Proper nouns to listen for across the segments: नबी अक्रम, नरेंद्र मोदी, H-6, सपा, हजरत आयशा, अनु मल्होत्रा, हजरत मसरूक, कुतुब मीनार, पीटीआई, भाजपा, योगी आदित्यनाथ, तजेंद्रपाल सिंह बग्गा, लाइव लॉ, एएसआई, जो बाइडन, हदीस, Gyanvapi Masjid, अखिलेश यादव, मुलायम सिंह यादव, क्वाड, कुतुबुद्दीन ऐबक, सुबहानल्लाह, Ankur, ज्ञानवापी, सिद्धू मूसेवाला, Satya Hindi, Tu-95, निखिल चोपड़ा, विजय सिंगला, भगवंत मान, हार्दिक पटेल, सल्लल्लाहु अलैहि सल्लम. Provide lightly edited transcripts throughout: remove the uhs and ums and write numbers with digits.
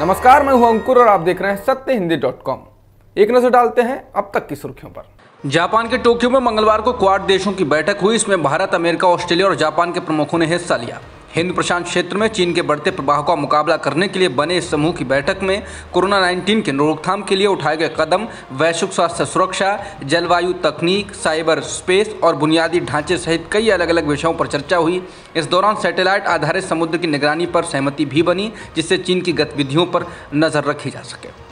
नमस्कार, मैं हूं अंकुर और आप देख रहे हैं सत्य हिंदी .com। एक नजर डालते हैं अब तक की सुर्खियों पर। जापान के टोक्यो में मंगलवार को क्वाड देशों की बैठक हुई। इसमें भारत, अमेरिका, ऑस्ट्रेलिया और जापान के प्रमुखों ने हिस्सा लिया। हिंद प्रशांत क्षेत्र में चीन के बढ़ते प्रभाव का मुकाबला करने के लिए बने इस समूह की बैठक में कोरोना 19 की रोकथाम के लिए उठाए गए कदम, वैश्विक स्वास्थ्य सुरक्षा, जलवायु, तकनीक, साइबर स्पेस और बुनियादी ढांचे सहित कई अलग अलग विषयों पर चर्चा हुई। इस दौरान सैटेलाइट आधारित समुद्र की निगरानी पर सहमति भी बनी, जिससे चीन की गतिविधियों पर नजर रखी जा सके।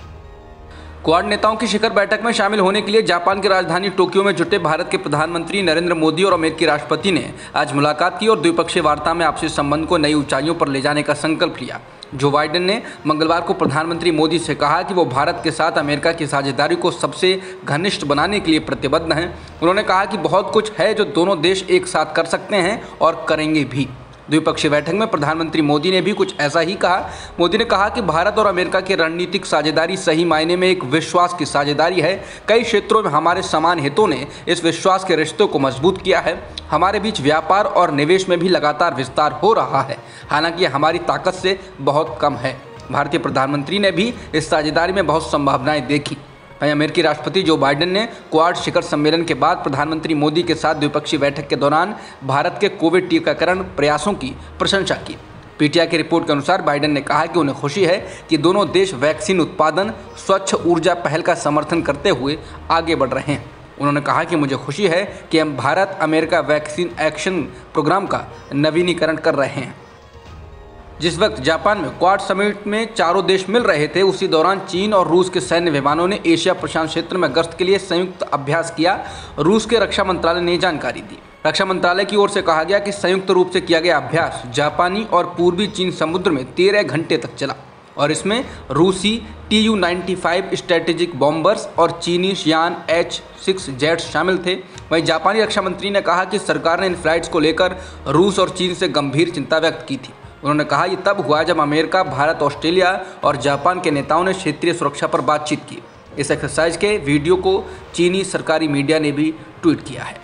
क्वाड नेताओं की शिखर बैठक में शामिल होने के लिए जापान की राजधानी टोक्यो में जुटे भारत के प्रधानमंत्री नरेंद्र मोदी और अमेरिकी राष्ट्रपति ने आज मुलाकात की और द्विपक्षीय वार्ता में आपसी संबंध को नई ऊंचाइयों पर ले जाने का संकल्प लिया। जो बाइडन ने मंगलवार को प्रधानमंत्री मोदी से कहा कि वो भारत के साथ अमेरिका की साझेदारी को सबसे घनिष्ठ बनाने के लिए प्रतिबद्ध हैं। उन्होंने कहा कि बहुत कुछ है जो दोनों देश एक साथ कर सकते हैं और करेंगे भी। द्विपक्षीय बैठक में प्रधानमंत्री मोदी ने भी कुछ ऐसा ही कहा। मोदी ने कहा कि भारत और अमेरिका की रणनीतिक साझेदारी सही मायने में एक विश्वास की साझेदारी है। कई क्षेत्रों में हमारे समान हितों ने इस विश्वास के रिश्तों को मजबूत किया है। हमारे बीच व्यापार और निवेश में भी लगातार विस्तार हो रहा है, हालांकि यह हमारी ताकत से बहुत कम है। भारतीय प्रधानमंत्री ने भी इस साझेदारी में बहुत संभावनाएं देखी। वहीं अमेरिकी राष्ट्रपति जो बाइडन ने क्वाड शिखर सम्मेलन के बाद प्रधानमंत्री मोदी के साथ द्विपक्षीय बैठक के दौरान भारत के कोविड टीकाकरण प्रयासों की प्रशंसा की। पीटीआई की रिपोर्ट के अनुसार बाइडन ने कहा कि उन्हें खुशी है कि दोनों देश वैक्सीन उत्पादन, स्वच्छ ऊर्जा पहल का समर्थन करते हुए आगे बढ़ रहे हैं। उन्होंने कहा कि मुझे खुशी है कि हम Bharat America vaccine action programme का नवीनीकरण कर रहे हैं। जिस वक्त जापान में क्वाड समिट में चारों देश मिल रहे थे, उसी दौरान चीन और रूस के सैन्य विमानों ने एशिया प्रशांत क्षेत्र में गश्त के लिए संयुक्त अभ्यास किया। रूस के रक्षा मंत्रालय ने जानकारी दी। रक्षा मंत्रालय की ओर से कहा गया कि संयुक्त रूप से किया गया अभ्यास जापानी और पूर्वी चीन समुद्र में 13 घंटे तक चला और इसमें रूसी Tu-95 स्ट्रैटेजिक बॉम्बर्स और चीनी शियान H-6 जेट्स शामिल थे। वहीं जापानी रक्षा मंत्री ने कहा कि सरकार ने इन फ्लाइट्स को लेकर रूस और चीन से गंभीर चिंता व्यक्त की थी। उन्होंने कहा ये तब हुआ जब अमेरिका, भारत, ऑस्ट्रेलिया और जापान के नेताओं ने क्षेत्रीय सुरक्षा पर बातचीत की। इस एक्सरसाइज के वीडियो को चीनी सरकारी मीडिया ने भी ट्वीट किया है।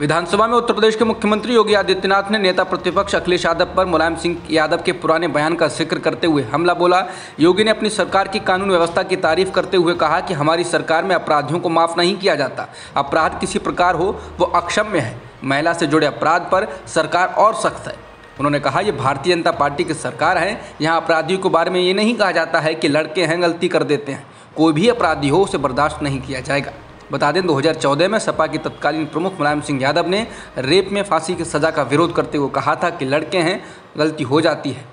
विधानसभा में उत्तर प्रदेश के मुख्यमंत्री योगी आदित्यनाथ ने नेता प्रतिपक्ष अखिलेश यादव पर मुलायम सिंह यादव के पुराने बयान का जिक्र करते हुए हमला बोला। योगी ने अपनी सरकार की कानून व्यवस्था की तारीफ करते हुए कहा कि हमारी सरकार में अपराधियों को माफ नहीं किया जाता। अपराध किसी प्रकार हो, वो अक्षम्य है। महिला से जुड़े अपराध पर सरकार और सख्त है। उन्होंने कहा ये भारतीय जनता पार्टी की सरकार है। यहाँ अपराधियों के बारे में ये नहीं कहा जाता है कि लड़के हैं, गलती कर देते हैं। कोई भी अपराधी हो उसे बर्दाश्त नहीं किया जाएगा। बता दें 2014 में सपा के तत्कालीन प्रमुख मुलायम सिंह यादव ने रेप में फांसी की सजा का विरोध करते हुए कहा था कि लड़के हैं, गलती हो जाती है।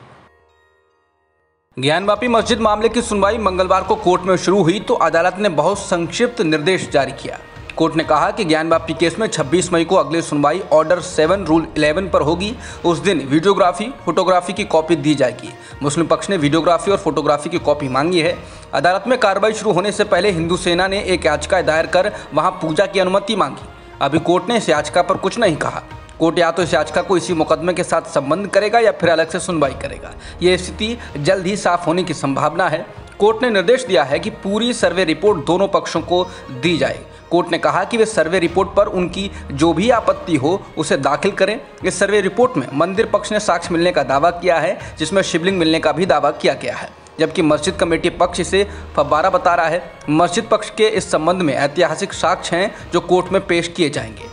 ज्ञानवापी मस्जिद मामले की सुनवाई मंगलवार को कोर्ट में शुरू हुई तो अदालत ने बहुत संक्षिप्त निर्देश जारी किया। कोर्ट ने कहा कि ज्ञानवापी केस में 26 मई को अगली सुनवाई ऑर्डर 7 रूल 11 पर होगी। उस दिन वीडियोग्राफी, फोटोग्राफी की कॉपी दी जाएगी। मुस्लिम पक्ष ने वीडियोग्राफी और फोटोग्राफी की कॉपी मांगी है। अदालत में कार्रवाई शुरू होने से पहले हिंदू सेना ने एक याचिका दायर कर वहां पूजा की अनुमति मांगी। अभी कोर्ट ने इस याचिका पर कुछ नहीं कहा। कोर्ट या तो इस याचिका को इसी मुकदमे के साथ संबद्ध करेगा या फिर अलग से सुनवाई करेगा। ये स्थिति जल्द ही साफ होने की संभावना है। कोर्ट ने निर्देश दिया है कि पूरी सर्वे रिपोर्ट दोनों पक्षों को दी जाए। कोर्ट ने कहा कि वे सर्वे रिपोर्ट पर उनकी जो भी आपत्ति हो उसे दाखिल करें। इस सर्वे रिपोर्ट में मंदिर पक्ष ने साक्ष्य मिलने का दावा किया है, जिसमें शिवलिंग मिलने का भी दावा किया गया है, जबकि मस्जिद कमेटी पक्ष इसे फब्बारा बता रहा है। मस्जिद पक्ष के इस संबंध में ऐतिहासिक साक्ष्य हैं जो कोर्ट में पेश किए जाएंगे।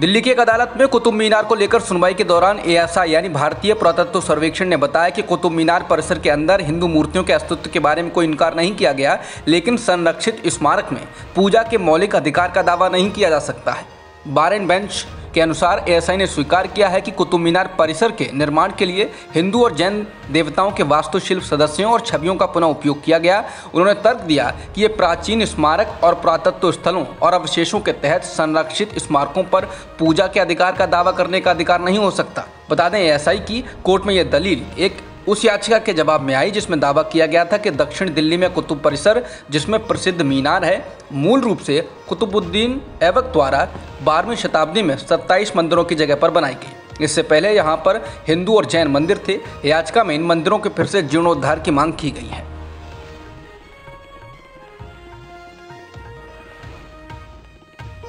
दिल्ली की एक अदालत में कुतुब मीनार को लेकर सुनवाई के दौरान एएसआई यानी भारतीय पुरातत्व सर्वेक्षण ने बताया कि कुतुब मीनार परिसर के अंदर हिंदू मूर्तियों के अस्तित्व के बारे में कोई इनकार नहीं किया गया, लेकिन संरक्षित स्मारक में पूजा के मौलिक अधिकार का दावा नहीं किया जा सकता है। बार एंड बेंच के अनुसार एएसआई ने स्वीकार किया है कि कुतुब मीनार परिसर के निर्माण के लिए हिंदू और जैन देवताओं के वास्तुशिल्प सदस्यों और छवियों का पुनः उपयोग किया गया। उन्होंने तर्क दिया कि ये प्राचीन स्मारक और पुरातत्व स्थलों और अवशेषों के तहत संरक्षित स्मारकों पर पूजा के अधिकार का दावा करने का अधिकार नहीं हो सकता। बता दें एएसआई की कोर्ट में यह दलील एक उस याचिका के जवाब में आई जिसमें दावा किया गया था कि दक्षिण दिल्ली में कुतुब परिसर, जिसमें प्रसिद्ध मीनार है, मूल रूप से कुतुबुद्दीन ऐबक द्वारा 12वीं शताब्दी में 27 मंदिरों की जगह पर बनाई गई। इससे पहले यहां पर हिंदू और जैन मंदिर थे। याचिका में इन मंदिरों के फिर से जीर्णोद्धार की मांग की गई है।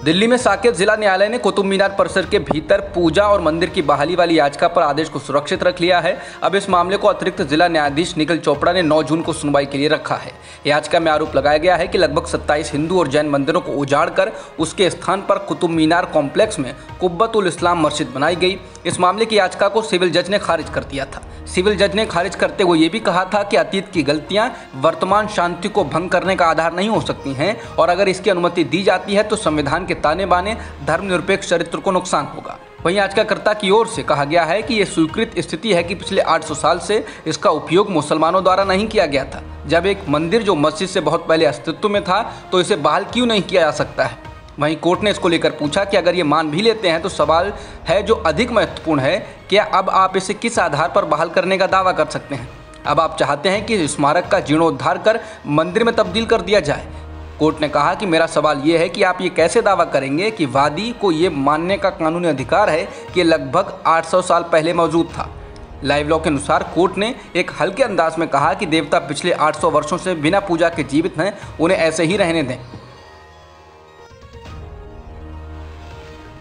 दिल्ली में साकेत जिला न्यायालय ने कुतुब मीनार परिसर के भीतर पूजा और मंदिर की बहाली वाली याचिका पर आदेश को सुरक्षित रख लिया है। अब इस मामले को अतिरिक्त जिला न्यायाधीश निखिल चोपड़ा ने 9 जून को सुनवाई के लिए रखा है। याचिका में आरोप लगाया गया है कि लगभग 27 हिंदू और जैन मंदिरों को उजाड़कर उसके स्थान पर कुतुब मीनार कॉम्प्लेक्स में कुब्बत उल इस्लाम मस्जिद बनाई गई। इस मामले की याचिका को सिविल जज ने खारिज कर दिया था। सिविल जज ने खारिज करते हुए ये भी कहा था कि अतीत की गलतियां वर्तमान शांति को भंग करने का आधार नहीं हो सकती हैं और अगर इसकी अनुमति दी जाती है तो संविधान के ताने बाने धर्मनिरपेक्ष चरित्र को नुकसान होगा। वहीं याचिकाकर्ता की ओर से कहा गया है कि ये स्वीकृत स्थिति है कि पिछले 800 साल से इसका उपयोग मुसलमानों द्वारा नहीं किया गया था। जब एक मंदिर जो मस्जिद से बहुत पहले अस्तित्व में था तो इसे बहाल क्यों नहीं किया जा सकता है। वहीं कोर्ट ने इसको लेकर पूछा कि अगर ये मान भी लेते हैं तो सवाल है जो अधिक महत्वपूर्ण है, क्या अब आप इसे किस आधार पर बहाल करने का दावा कर सकते हैं। अब आप चाहते हैं कि स्मारक का जीर्णोद्धार कर मंदिर में तब्दील कर दिया जाए। कोर्ट ने कहा कि मेरा सवाल ये है कि आप ये कैसे दावा करेंगे कि वादी को ये मानने का कानूनी अधिकार है कि लगभग 800 साल पहले मौजूद था। लाइव लॉ के अनुसार कोर्ट ने एक हल्के अंदाज में कहा कि देवता पिछले 800 वर्षों से बिना पूजा के जीवित हैं, उन्हें ऐसे ही रहने दें।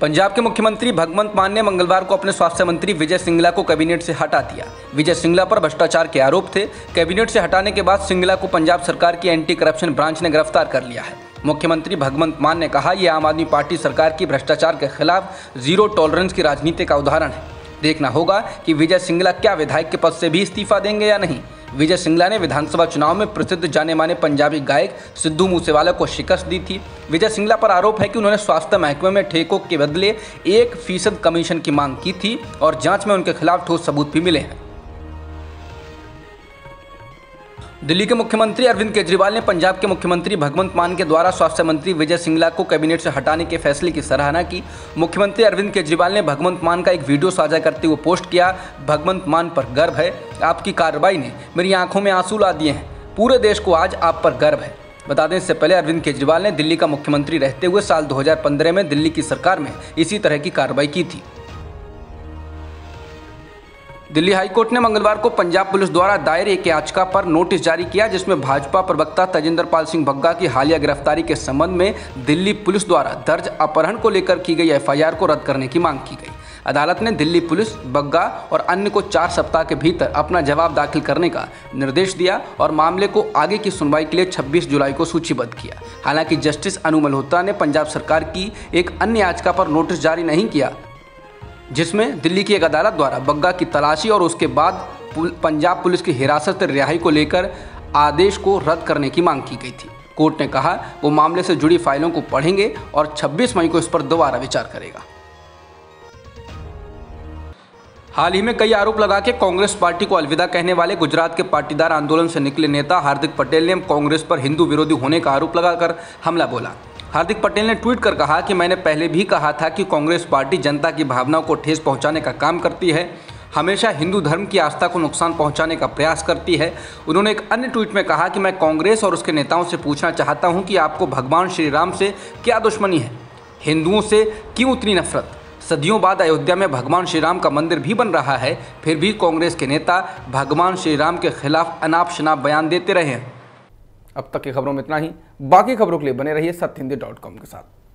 पंजाब के मुख्यमंत्री भगवंत मान ने मंगलवार को अपने स्वास्थ्य मंत्री विजय सिंगला को कैबिनेट से हटा दिया। विजय सिंगला पर भ्रष्टाचार के आरोप थे। कैबिनेट से हटाने के बाद सिंगला को पंजाब सरकार की एंटी करप्शन ब्रांच ने गिरफ्तार कर लिया है। मुख्यमंत्री भगवंत मान ने कहा यह आम आदमी पार्टी सरकार की भ्रष्टाचार के खिलाफ जीरो टॉलरेंस की राजनीति का उदाहरण है। देखना होगा कि विजय सिंगला क्या विधायक के पद से भी इस्तीफा देंगे या नहीं। विजय सिंगला ने विधानसभा चुनाव में प्रसिद्ध जाने माने पंजाबी गायक सिद्धू मूसेवाला को शिकस्त दी थी। विजय सिंगला पर आरोप है कि उन्होंने स्वास्थ्य महकमे में ठेकों के बदले 1% कमीशन की मांग की थी और जांच में उनके खिलाफ ठोस सबूत भी मिले हैं। दिल्ली के मुख्यमंत्री अरविंद केजरीवाल ने पंजाब के मुख्यमंत्री भगवंत मान के द्वारा स्वास्थ्य मंत्री विजय सिंगला को कैबिनेट से हटाने के फैसले की सराहना की। मुख्यमंत्री अरविंद केजरीवाल ने भगवंत मान का एक वीडियो साझा करते हुए पोस्ट किया, भगवंत मान पर गर्व है, आपकी कार्रवाई ने मेरी आंखों में आंसू ला दिए हैं, पूरे देश को आज आप पर गर्व है। बता दें इससे पहले अरविंद केजरीवाल ने दिल्ली का मुख्यमंत्री रहते हुए साल 2015 में दिल्ली की सरकार में इसी तरह की कार्रवाई की थी। दिल्ली हाईकोर्ट ने मंगलवार को पंजाब पुलिस द्वारा दायर एक याचिका पर नोटिस जारी किया जिसमें भाजपा प्रवक्ता तजेंद्रपाल सिंह बग्गा की हालिया गिरफ्तारी के संबंध में दिल्ली पुलिस द्वारा दर्ज अपहरण को लेकर की गई एफआईआर को रद्द करने की मांग की गई। अदालत ने दिल्ली पुलिस, बग्गा और अन्य को 4 सप्ताह के भीतर अपना जवाब दाखिल करने का निर्देश दिया और मामले को आगे की सुनवाई के लिए 26 जुलाई को सूचीबद्ध किया। हालांकि जस्टिस अनु मल्होत्रा ने पंजाब सरकार की एक अन्य याचिका पर नोटिस जारी नहीं किया जिसमें दिल्ली की एक अदालत द्वारा बग्गा की तलाशी और उसके बाद पंजाब पुलिस की हिरासत रिहाई को लेकर आदेश को रद्द करने की मांग की गई थी। कोर्ट ने कहा वो मामले से जुड़ी फाइलों को पढ़ेंगे और 26 मई को इस पर दोबारा विचार करेगा। हाल ही में कई आरोप लगा के कांग्रेस पार्टी को अलविदा कहने वाले गुजरात के पाटीदार आंदोलन से निकले नेता हार्दिक पटेल ने कांग्रेस पर हिंदू विरोधी होने का आरोप लगाकर हमला बोला। हार्दिक पटेल ने ट्वीट कर कहा कि मैंने पहले भी कहा था कि कांग्रेस पार्टी जनता की भावनाओं को ठेस पहुंचाने का काम करती है, हमेशा हिंदू धर्म की आस्था को नुकसान पहुंचाने का प्रयास करती है। उन्होंने एक अन्य ट्वीट में कहा कि मैं कांग्रेस और उसके नेताओं से पूछना चाहता हूं कि आपको भगवान श्री राम से क्या दुश्मनी है, हिंदुओं से क्यों इतनी नफरत। सदियों बाद अयोध्या में भगवान श्री राम का मंदिर भी बन रहा है, फिर भी कांग्रेस के नेता भगवान श्री राम के खिलाफ अनाप शनाप बयान देते रहे हैं। अब तक की खबरों में इतना ही। बाकी खबरों के लिए बने रहिए सत्य हिंदी .com के साथ।